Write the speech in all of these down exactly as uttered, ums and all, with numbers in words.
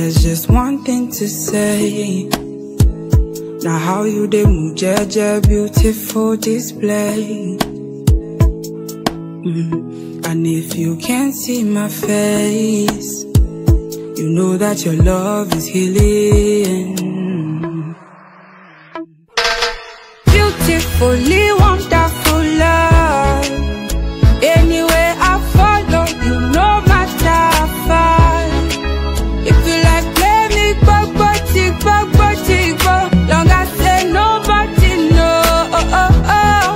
There's just one thing to say. Now how you dey move, Jeje, beautiful display. Mm. And if you can't see my face, you know that your love is healing. Beautifully wonderful love. Anywhere I follow, you no matter far. If you like, play me, bug, bug, tick, bug, bug, tick, bug. Long as say nobody know. Oh, oh, oh.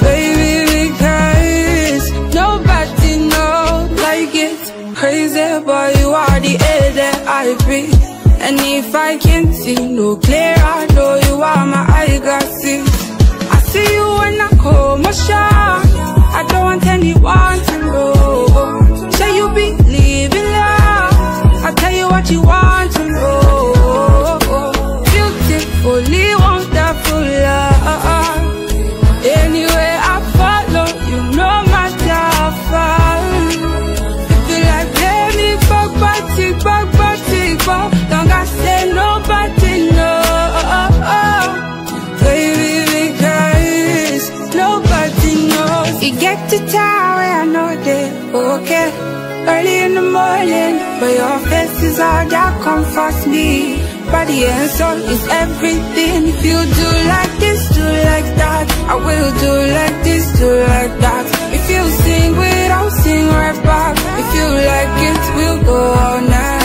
Baby, because nobody know like it. Crazy, but you are the air that I breathe. And if I can't see no clearer, though you are my eyeglasses. See you when I come, my shot. I don't want anyone to know. Say you believe in love, I'll tell you what you want to know. Beautifully wonderful love. Anywhere I follow, you know my far. If you like, let me bug, bug, tick, bug, bug, tick, bug. Don't I say nobody know. Get to town where I know they okay. Early in the morning, but your face is all that comforts me. Body and soul is everything. If you do like this, do like that, I will do like this, do like that. If you sing with, I'll sing right back. If you like it, we'll go all night.